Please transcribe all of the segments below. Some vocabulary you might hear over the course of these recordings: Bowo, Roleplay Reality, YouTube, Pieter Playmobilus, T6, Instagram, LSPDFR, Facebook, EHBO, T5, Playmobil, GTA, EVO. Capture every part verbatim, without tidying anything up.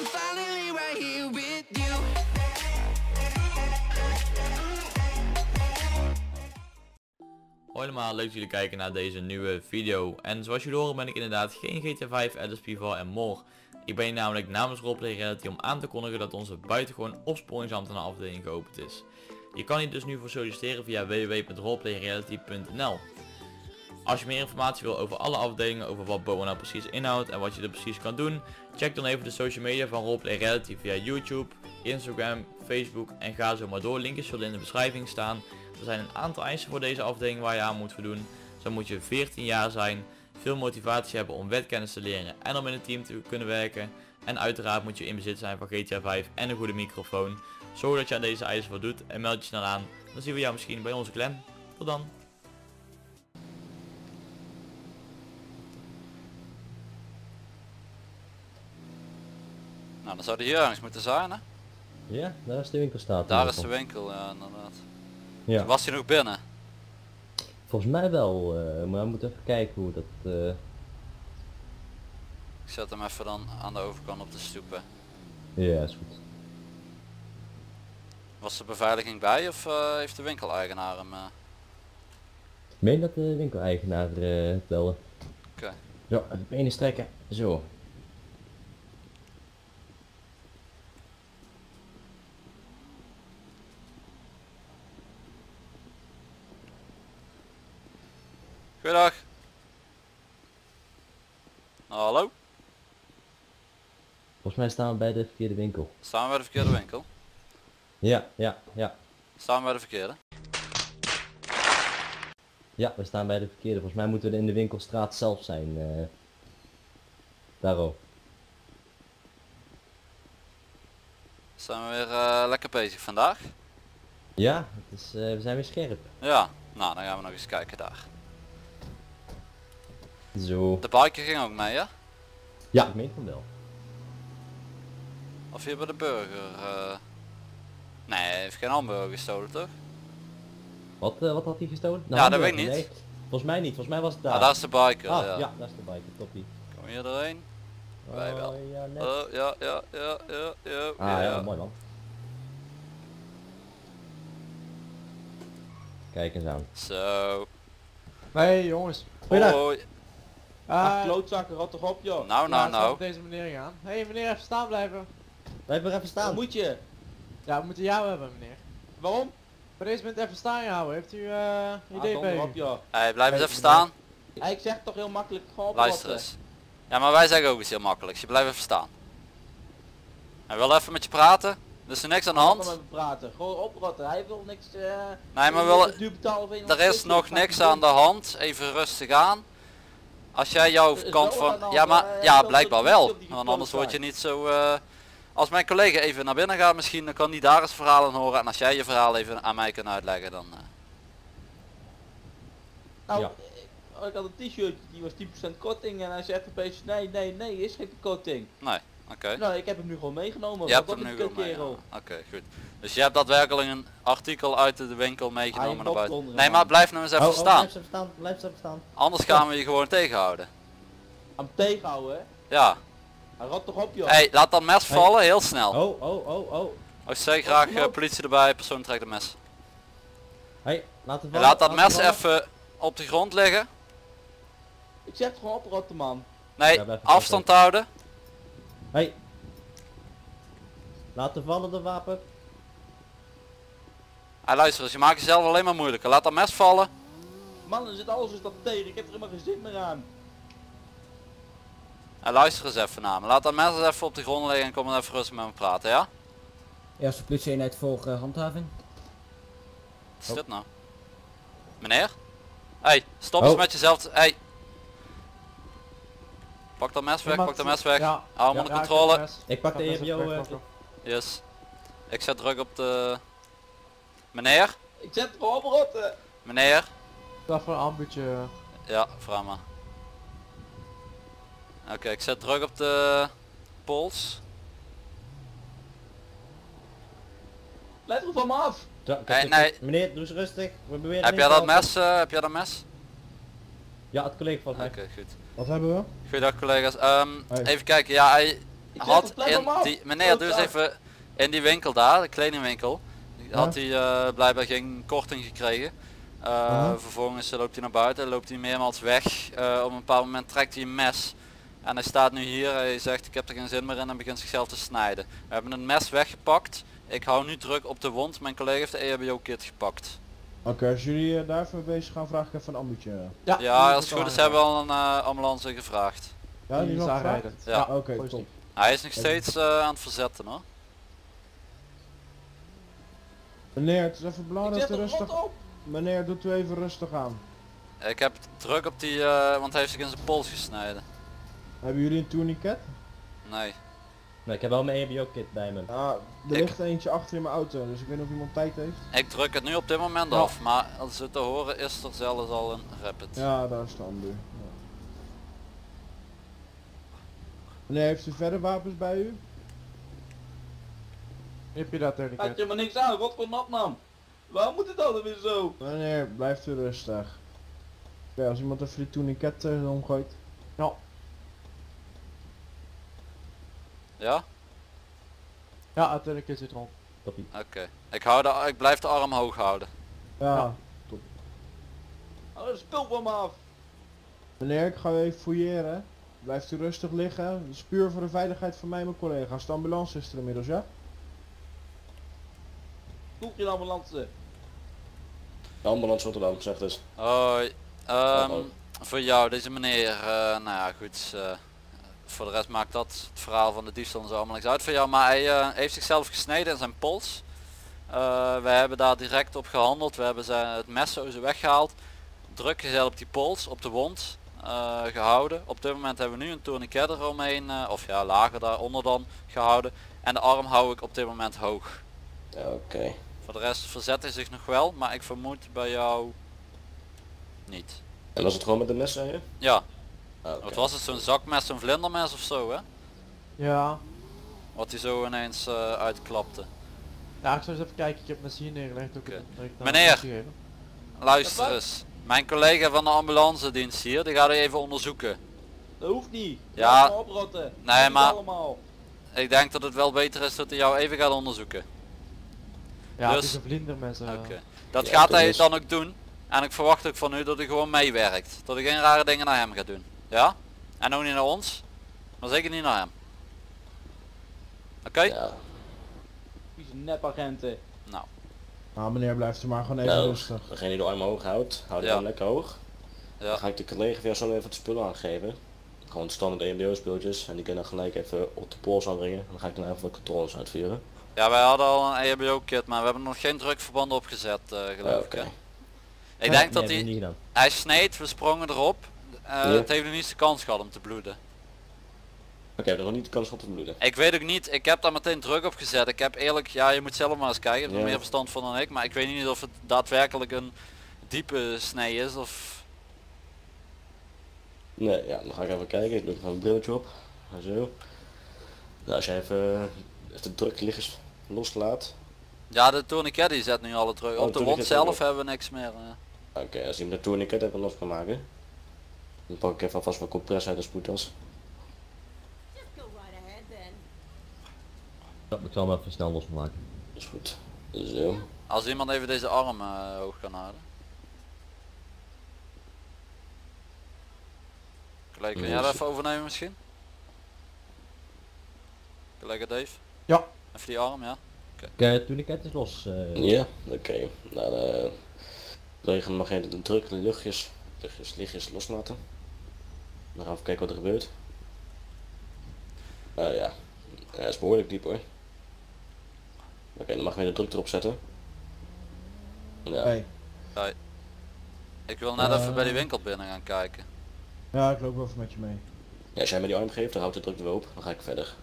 I'm finally right here with you. Hoi allemaal, leuk dat jullie kijken naar deze nieuwe video. En zoals jullie horen ben ik inderdaad geen G T A vijf, L S P D F R en more. Ik ben hier namelijk namens Roleplay Reality om aan te kondigen dat onze buitengewoon opsporingsambtenaarafdeling geopend is. Je kan hier dus nu voor solliciteren via w w w punt roleplayreality punt n l. Als je meer informatie wil over alle afdelingen, over wat Bowo nou precies inhoudt en wat je er precies kan doen, check dan even de social media van Roleplay Reality via YouTube, Instagram, Facebook en ga zo maar door. Linkjes zullen in de beschrijving staan. Er zijn een aantal eisen voor deze afdeling waar je aan moet voldoen. Zo moet je veertien jaar zijn, veel motivatie hebben om wetkennis te leren en om in een team te kunnen werken. En uiteraard moet je in bezit zijn van G T A vijf en een goede microfoon. Zorg dat je aan deze eisen voldoet en meld je snel aan. Dan zien we jou misschien bij onze clan. Tot dan! Nou, dan zou die hier ergens moeten zijn, hè? Ja, daar is de winkel staat. Daar is de winkel, ja, inderdaad. Ja. Was hij nog binnen? Volgens mij wel, uh, maar we moeten even kijken hoe dat... Uh... Ik zet hem even dan aan de overkant op de stoepen. Ja, is goed. Was de beveiliging bij of uh, heeft de winkeleigenaar hem... Uh... Ik meen dat de winkeleigenaar uh, het belde. Oké. Okay. Zo, de benen strekken. Zo. Goedendag. Hallo. Volgens mij staan we bij de verkeerde winkel. Staan we bij de verkeerde winkel? Ja, ja, ja. Staan we bij de verkeerde? Ja, we staan bij de verkeerde. Volgens mij moeten we in de winkelstraat zelf zijn. Uh, daarom. Zijn we weer uh, lekker bezig vandaag? Ja, het is, uh, we zijn weer scherp. Ja, nou dan gaan we nog eens kijken daar. Zo. De biker ging ook mee, hè? Ja, ik meen van wel. Of hier bij de burger... Uh... Nee, hij heeft geen hamburger gestolen, toch? Wat, uh, wat had hij gestolen? Nou, ja, dat weet ik niet. Nee. Volgens mij niet, volgens mij was het daar. Ah, daar is de biker, ah, ja. Ja, daar is de biker, toppie. Kom hier doorheen. Oh, wij wel. Ja, net. Oh, ja, ja, ja, ja, ja. Ah, ja, ja, mooi man. Kijk eens aan. Zo. Hey jongens. Hoi. Ah, klootzakken, rot toch op joh. Nou, nou, nou. Deze meneer gaan. Hé hey, meneer, even staan blijven. Blijf maar even staan. Wat moet je? Ja, we moeten jou hebben meneer. Waarom? Voor deze moment even staan houden. Heeft u uh, idee ah, bij op joh. Hey, blijf eens even staan. Hey, ik zeg toch heel makkelijk gewoon op. Luister eens. Ja, maar wij zeggen ook eens heel makkelijk. Je blijft even staan. Hij wil even met je praten. Er is er niks aan de hand. Praten. Gewoon oprotten. Hij wil niks... Uh, nee, maar wil... Er is nog niks aan de hand. Even rustig aan. Als jij jouw kant van... Ja, maar... Ja, blijkbaar wel. Want anders word je niet zo... Uh... Als mijn collega even naar binnen gaat misschien, dan kan die daar eens verhalen horen. En als jij je verhaal even aan mij kan uitleggen, dan... Uh... Nou, ja. ik, ik had een t-shirt, die was tien procent korting. En hij zegt een beetje, nee, nee, nee, is geen korting. Nee. Okay. Nou, ik heb hem nu gewoon meegenomen. Je hebt hem nu gewoon meegenomen. Ja. Oké, okay, goed. Dus je hebt daadwerkelijk een artikel uit de winkel meegenomen ah, naar buiten. Onder, nee, maar blijf nou eens even oh, staan. Oh, blijf even staan. Blijf even staan. Anders gaan we je gewoon tegenhouden. Aan tegenhouden, hè? Ja. Hij rot toch op, joh. Hé, hey, laat dat mes vallen, hey. Heel snel. Oh, oh, oh, oh. Ik zeg graag uh, politie erbij, persoon trekt de mes. Hé, hey, laat het vallen. Laat dat mes even op de grond liggen. Ik zeg gewoon oprotten, man. Nee, ja, afstand op. Houden. Hey, laat de vallen de wapen. Hey, luister eens, je maakt jezelf alleen maar moeilijker. Laat dat mes vallen. Man, er zit alles dus dat tegen. Ik heb er helemaal geen zin meer aan. Hey, luister eens even naar me. Laat dat mes eens even op de grond liggen en kom dan even rustig met me praten, ja? Eerste politie-eenheid voor uh, handhaving. Wat is oh. dit nou? Meneer? Hey, stop oh. eens met jezelf. Hey. Pak dat mes weg, pak dat mes weg. Ja. Hou hem onder controle. Ik pak de E V O. Yes. Ik zet druk op de... Meneer? Ik zet hem op rotten. Meneer? Dat voor een ambuutje. Ja, vraag maar. Oké, okay, ik zet druk op de... Pols. Let op hem af! Ja, hey, nee. Meneer, doe eens rustig. We beweren heb jij dat mes? Uh, heb jij dat mes? Ja, het collega van mij. Oké, okay, goed. Wat hebben we? Goedendag collega's. Um, hey. Even kijken, ja, hij, had in die, meneer doe eens even, in die winkel daar, de kledingwinkel, had hij uh, blijkbaar geen korting gekregen. Uh, uh-huh. Vervolgens loopt hij naar buiten, loopt hij meermaals weg, uh, op een bepaald moment trekt hij een mes. En hij staat nu hier, hij zegt ik heb er geen zin meer in en begint zichzelf te snijden. We hebben het mes weggepakt, ik hou nu druk op de wond, mijn collega heeft de E H B O-kit gepakt. Oké, okay, als jullie uh, daar even bezig gaan, vraag ik even een ambulance. Ja, ja als het goed is hebben we al een uh, ambulance gevraagd. Ja, die is aanrijden. Ja, ja oké, okay, top. Hij is nog steeds uh, aan het verzetten hoor. Meneer, het is even belangrijk dat u rustig... Op. Meneer, doet u even rustig aan. Ik heb druk op die, uh, want hij heeft zich in zijn pols gesneden. Hebben jullie een tourniquet? Nee. Nee, ik heb wel mijn E H B O-kit bij me. Ja, er ligt ik... eentje achter in mijn auto, dus ik weet niet of iemand tijd heeft. Ik druk het nu op dit moment ja. af, maar als het te horen is er zelfs al een rapid. Ja, daar is de ambu. Meneer, heeft u verder wapens bij u? Heb je dat er niet? Had je maar niks aan, wat voor natnaam? Waarom moet het altijd weer zo? Meneer, blijft u rustig. Oké, als iemand even die tourniquet omgooit. Ja. Ja? Ja, het tourniquet zit rond. Oké, okay. ik, ik blijf de arm hoog houden. Ja, ja. Top. Oh, dat spul van me af. Meneer, ik ga even fouilleren. Blijft u rustig liggen, dat is puur voor de veiligheid van mij en mijn collega's. De ambulance is er inmiddels, ja? Koek je de ambulance? De ambulance wordt er dan gezegd dus. Hoi, oh, um, voor jou deze meneer, uh, nou ja goed, uh, voor de rest maakt dat het verhaal van de diefstal en zo allemaal niks uit voor jou. Maar hij uh, heeft zichzelf gesneden in zijn pols. Uh, wij hebben daar direct op gehandeld, we hebben zijn, het mes zo ze weggehaald. Druk jezelf op die pols, op de wond. Uh, gehouden. Op dit moment hebben we nu een tourniquet eromheen, uh, of ja, lager daaronder dan, gehouden. En de arm hou ik op dit moment hoog. Oké. Okay. Voor de rest verzet hij zich nog wel, maar ik vermoed bij jou niet. En was het gewoon met de mes, hè? Ja. Okay. Wat was het, zo'n zakmes, zo'n vlindermes of zo, hè? Ja. Wat hij zo ineens uh, uitklapte. Ja, ik zou eens even kijken, ik heb mes hier neergelegd. Okay. Meneer, luister eens. Mijn collega van de ambulance dienst hier, die gaat u even onderzoeken. Dat hoeft niet. Ja. ja oprotten. Nee dat maar. Allemaal. Ik denk dat het wel beter is dat hij jou even gaat onderzoeken. Ja. Dus... het is een vlindermes. Uh... Okay. Dat ja, gaat hij is... dan ook doen. En ik verwacht ook van u dat u gewoon meewerkt. Dat u geen rare dingen naar hem gaat doen. Ja. En ook niet naar ons. Maar zeker niet naar hem. Oké. Okay? Ja. Vieze nepagenten. Nou. Nou meneer, blijft u maar gewoon even nou, rustig. Degene die de arm hoog houdt, houd die ja. lekker hoog. Ja. Dan ga ik de collega via zo even de spullen aangeven. Gewoon standaard E M B O spulletjes en die kunnen dan gelijk even op de pols aanbrengen. Dan ga ik dan even de controles uitvieren. Ja, wij hadden al een E M B O kit, maar we hebben nog geen drukverbanden opgezet uh, geloof oh, okay. ik. Hè? Ik denk dat hij... Nee, hij sneed, we sprongen erop. Uh, nee. Het heeft nog niet de kans gehad om te bloeden. Oké, okay, dat is nog niet de kans gehad om te bloeden. Ik weet ook niet, ik heb daar meteen druk op gezet. Ik heb eerlijk, ja je moet zelf maar eens kijken, ik heb er ja. meer verstand van dan ik. Maar ik weet niet of het daadwerkelijk een diepe snij is of... Nee, ja, dan ga ik even kijken. Ik doe er gewoon een brilletje op. Zo. Nou, als jij even, even de druk liggers loslaat. Ja, de tourniquet die zet nu alle druk. Oh, op de, de wond zelf hebben we niks meer. Oké, okay, als je hem de tourniquet even los kan maken. Dan pak ik even alvast wat compress uit de spoedtas. Dat moet ik wel even snel losmaken. Is goed. Zo. Als iemand even deze arm uh, hoog kan houden. Gelijk, kun jij dat even overnemen misschien? Gelijk Dave? Ja. Even die arm, ja? Oké, okay. uh, tourniquet is los. Uh... Ja, oké. Okay. Nou, de regen mag even de druk, de luchtjes, luchtjes, lichtjes loslaten. Dan gaan we even kijken wat er gebeurt. Nou uh, ja. Ja, dat is behoorlijk diep hoor. Oké, okay, dan mag ik weer de druk erop zetten. Ja. Hey. Hey. Ik wil net uh, even bij die winkel binnen gaan kijken. Ja, ik loop wel even met je mee. Ja, als jij me die arm geeft, dan houdt de druk er wel op. Dan ga ik verder.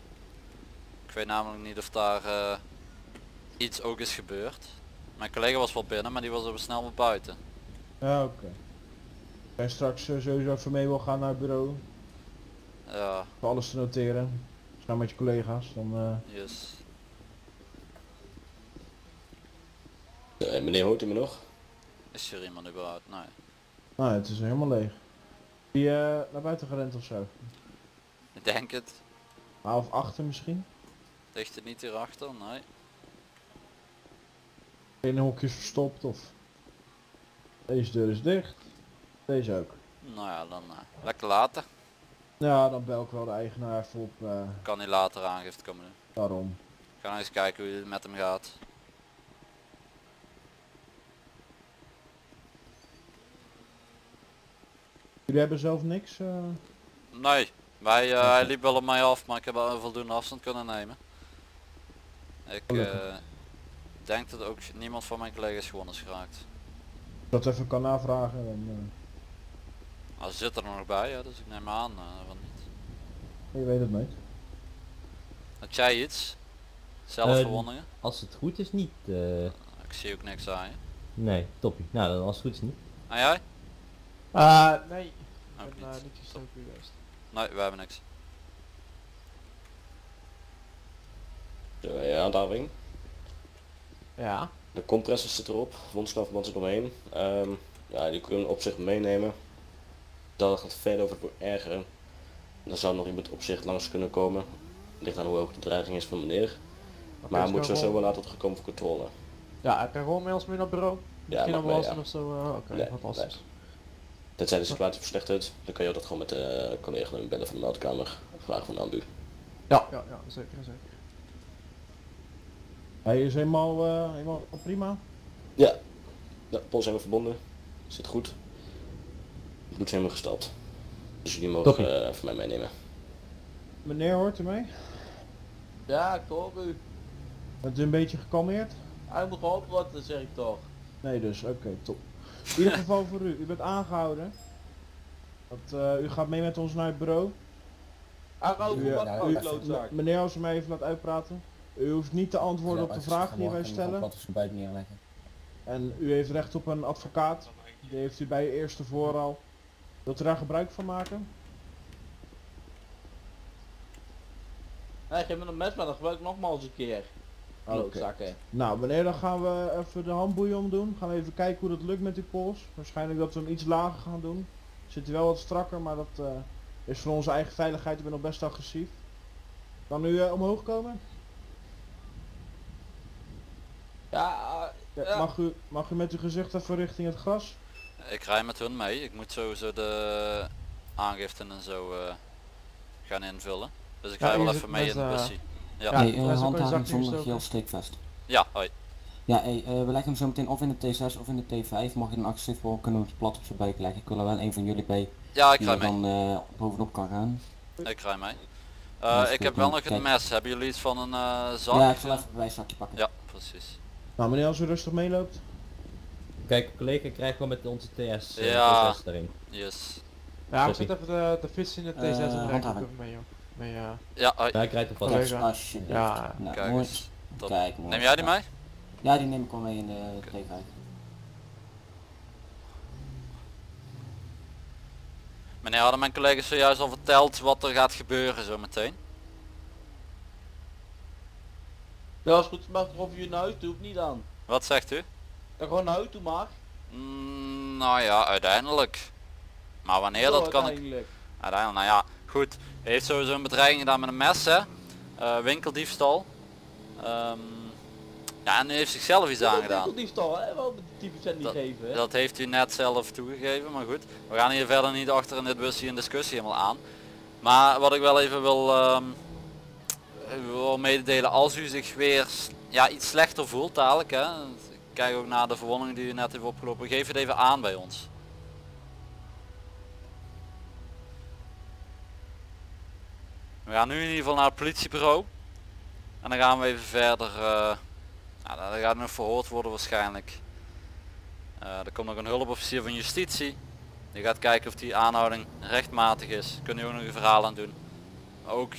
Ik weet namelijk niet of daar uh, iets ook is gebeurd. Mijn collega was wel binnen, maar die was er snel weer buiten. Ja, oké. Okay. En straks uh, sowieso even mee wil gaan naar het bureau. Ja. Om alles te noteren. Nou met je collega's, dan... Uh... Yes. Uh, meneer, hoort u me nog? Is er iemand überhaupt? Nee. Nou, het is helemaal leeg. Is die uh, naar buiten gerend ofzo? Ik denk het. Half achter misschien? Ligt het niet hierachter? Nee. Geen hokjes verstopt of... Deze deur is dicht. Deze ook. Nou ja, dan uh, lekker later. Ja, dan bel ik wel de eigenaar even op. Uh... Kan hij later aangifte komen doen. Daarom. Ik ga nou eens kijken hoe het met hem gaat. Jullie hebben zelf niks? Uh... Nee, wij, uh, hij liep wel op mij af, maar ik heb wel een voldoende afstand kunnen nemen. Ik uh, denk dat ook niemand van mijn collega's gewoon is geraakt. Dat even kan navragen. En, uh... Hij zit er nog bij, ja, dus ik neem aan uh, van niet. Je weet het niet. Had jij iets? Zelfverwondingen? Uh, als het goed is niet. Uh... Ik zie ook niks aan je. Nee, toppie. Nou, dan als het goed is niet. En jij? Uh, nee. Ook ben, uh, niet. Niet zo geweest. Nee, we hebben niks. Ja, Darwin. Ja. De compressor zit erop, wondslaafband zit omheen. Um, ja, die kunnen op zich meenemen. Dat gaat verder over het ergeren. Dan zou nog iemand op zich langs kunnen komen. Ligt aan hoe hoog de dreiging is van meneer. Okay, maar hij moet sowieso wel laten tot gekomen voor controle. Ja, hij kan gewoon mee als mee naar het bureau. Misschien ja, wel ja. Of zo. Uh, Oké, okay, nee, fantastisch. Nee. Tenzij de situatie verslechtert, dan kan je dat gewoon met de uh, collega bellen van de meldkamer. Vragen van de ambu. Ja, ja, ja, zeker, zeker. Hij is helemaal, uh, helemaal prima? Ja, de pols zijn we verbonden. Zit goed. Het bloed is helemaal gestapt. Dus jullie mogen uh, van mij meenemen. Meneer hoort u mee? Ja, ik hoor u. Bent u een beetje gekalmeerd? Hij moet geholpen worden, zeg ik toch. Nee dus, oké, okay, top. In ieder geval voor u, u bent aangehouden. Dat, uh, u gaat mee met ons naar het bureau. Aangehouden voor wat voor klootzaak? Meneer, als u mij even laat uitpraten. U hoeft niet te antwoorden ja, op de vraag die wij stellen. Buiten neerleggen. En u heeft recht op een advocaat. Die heeft u bij uw eerste vooral. Wilt u daar gebruik van maken? Nee, geef me een mes, maar dan gebruik ik nogmaals een keer. Okay. Nou meneer, dan gaan we even de handboeien omdoen. Gaan we even kijken hoe dat lukt met die pols. Waarschijnlijk dat we hem iets lager gaan doen. Zit hij wel wat strakker, maar dat uh, is voor onze eigen veiligheid. Ik ben nog best agressief. Kan u uh, omhoog komen? Ja, uh, ja. Mag, u, mag u met uw gezicht even richting het gras? Ik rij met hun mee. Ik moet sowieso de aangiften en zo uh, gaan invullen. Dus ik ja, rij wel even mee met, in de busje. Ja, hey, uh, handhaving zonder geel steekvest. Ja, hoi. Ja, hey, uh, we leggen hem zo meteen of in de T zes of in de T vijf. Mag je een actief worden, kunnen we het plat op zijn buik leggen. Ik wil er wel een van jullie bij. Ja, ik rij mee. Die dan uh, bovenop kan gaan. Ik rij mee. Uh, ik heb wel nog een mes. Hebben jullie iets van een uh, zak? Ja, ik zal even een wijszakje pakken. Ja, precies. Nou meneer, als u rustig meeloopt. Kijk, collega krijgt wel met onze T S, uh, ja. T zes erin. Yes. Ja, ik zit even de, de vis in de T zes uh, en even mee joh. Nee, ja, ja hij ja, krijgt hem vast. Alsjeblieft. Ja, nou, kijk eens. Tot... Kijk, mooi. Neem jij die mee? Ja, die neem ik al mee in de T vijf. Okay. Meneer, hadden mijn collega's zojuist al verteld wat er gaat gebeuren zo meteen? Ja, als goed mag of je naar huis toe of niet aan. Wat zegt u? Dat gewoon naar huis toe mag. Mm, nou ja, uiteindelijk. Maar wanneer dat kan ik... Uiteindelijk, nou ja. Goed, hij heeft sowieso een bedreiging gedaan met een mes, hè? Uh, winkeldiefstal. Um, ja, en hij heeft zichzelf iets aangedaan. Winkeldiefstal, hè? Wel die tien procent niet geven, hè? Dat heeft u net zelf toegegeven, maar goed. We gaan hier verder niet achter in dit busje een discussie helemaal aan. Maar wat ik wel even wil, um, wil mededelen, als u zich weer ja, iets slechter voelt dadelijk, hè? Kijk ook naar de verwonding die u net heeft opgelopen, geef het even aan bij ons. We gaan nu in ieder geval naar het politiebureau. En dan gaan we even verder. Uh, nou, dan gaat nog verhoord worden waarschijnlijk. Uh, er komt nog een hulpofficier van justitie. Die gaat kijken of die aanhouding rechtmatig is. Kunnen jullie ook nog een verhaal aan doen. Ook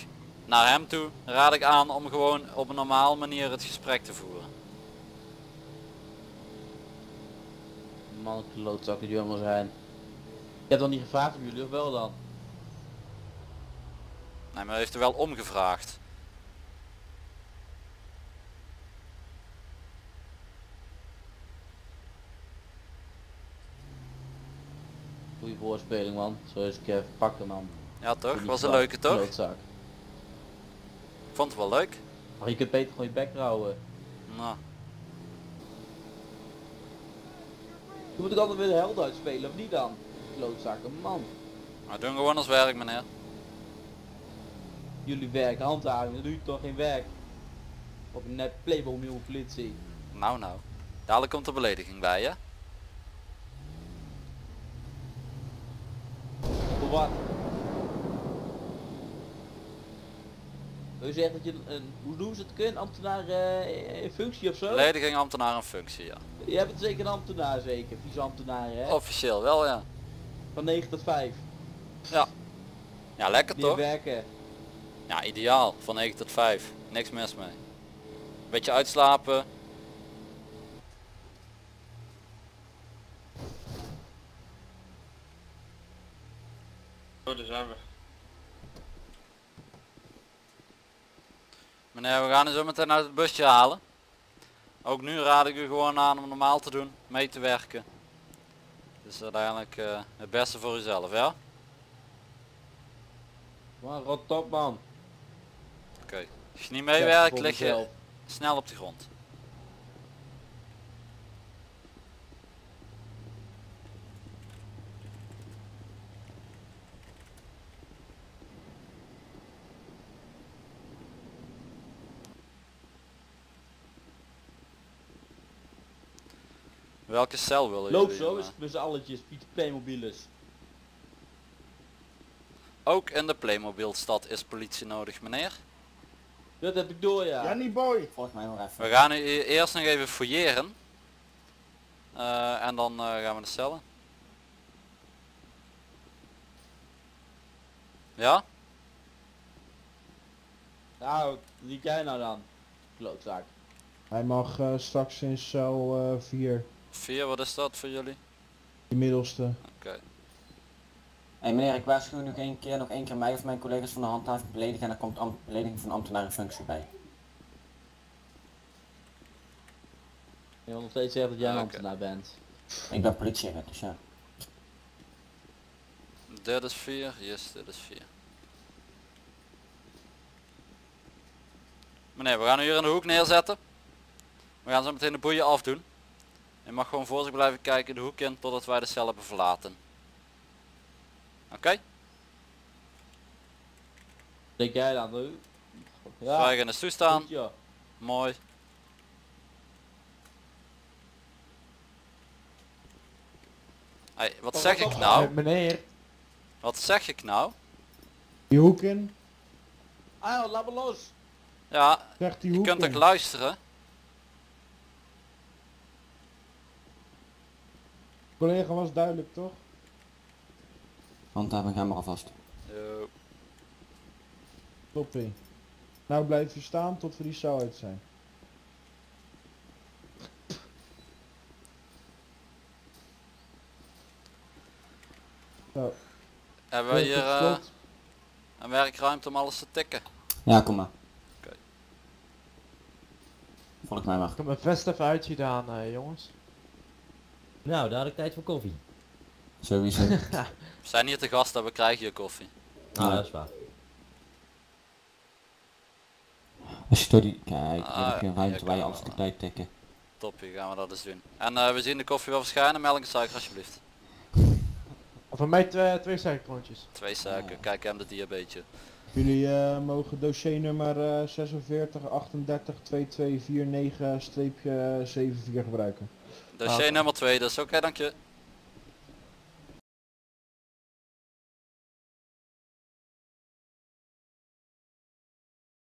naar hem toe raad ik aan om gewoon op een normale manier het gesprek te voeren. Man, klootzak die allemaal zijn. Ik heb dan niet gevraagd om jullie, of wel dan? Nee, maar hij heeft er wel omgevraagd. Goeie voorspeling man, zo is ik even pakken man. Ja toch, was een leuke toch? vond het wel leuk. Maar je kunt beter gewoon je bek houden. Nou. Je moet ik altijd weer de held uitspelen of niet dan? Klootzakken, man. Nou, doen gewoon ons werk, meneer. Jullie werk, handhaving, dat doe je toch geen werk. Op een net playboy nieuwe politie. Nou nou. Dadelijk komt er belediging bij, hè? Voor wat? Wil je zeggen dat je een, hoe doen ze het kunnen? Ambtenaar uh, in functie of zo? Belediging ambtenaar in functie, ja. Je hebt het zeker een ambtenaar zeker, vieze ambtenaar hè? Officieel wel, ja. Van negen tot vijf. Ja. Ja, lekker die toch? Werken. Ja, ideaal. Van negen tot vijf. Niks mis mee. Beetje uitslapen. Oh, daar zijn we. Meneer, we gaan hem zo meteen uit het busje halen. Ook nu raad ik u gewoon aan om normaal te doen, mee te werken. Het is uiteindelijk uh, het beste voor uzelf, ja? Maar rot op, man. Oké, okay. Als je niet meewerkt, lig je snel op de grond. Welke cel willen jullie? Loop zo is het met z'n alletjes, Pieter Playmobilus. Ook in de Playmobilstad is politie nodig, meneer. Dat heb ik door, ja. Ja, niet boy. Volg mij nog even. We gaan nu eerst nog even fouilleren. Uh, en dan uh, gaan we de cellen. Ja? Nou, wat liet jij nou dan? Klootzaak. Hij mag uh, straks in cel uh, vier. vier, wat is dat voor jullie? De middelste. Oké. Okay. Hey meneer, ik waarschuw nog één keer, nog één keer mij of mijn collega's van de handhaving beledigen en daar komt belediging van ambtenaar in functie bij. Je wil nog steeds zeggen dat jij okay. een ambtenaar bent. Ik ben politieagent, dus ja. Dat is vier, yes, dat is vier. Meneer, we gaan u hier in de hoek neerzetten. We gaan zo meteen de boeien afdoen. Je mag gewoon voor zich blijven kijken de hoek in totdat wij de cel hebben verlaten. Oké? Okay? Denk jij dan de hoek? Ja. Zwijgen eens toestaan. Goed, ja. Mooi. Hey, wat oh, zeg oh, ik nou? Meneer. Wat zeg ik nou? Die hoek in. Ah, laat me los. Ja, die je kunt ook luisteren. Collega was duidelijk toch? Handhaving gaan we alvast. Yo. Toppie. Nou blijf je staan tot we die cel uit zijn. Zo. Hebben we hier uh, een werkruimte om alles te tikken? Ja, kom maar. Oké. Okay. Volg mij maar. Ik heb mijn vest even uitgedaan uh, jongens. Nou, dadelijk tijd voor koffie. Sowieso. We zijn hier te gast en we krijgen je koffie. Nou, ah, dat is waar. Als je door die... Kijk, ah, heb je een ruimte waar je alles kan bijtikken. Toppie, gaan we dat eens doen. En uh, we zien de koffie wel verschijnen, melk en suiker alsjeblieft. Van mij twee, twee suikerklontjes. Twee suiker, ja. Kijk hem de diabeetje. Jullie uh, mogen dossier nummer uh, zesenveertig achtendertig tweeëntwintig vierennegentig zevenenveertig gebruiken. Dossier nummer twee, dus oké, dank je.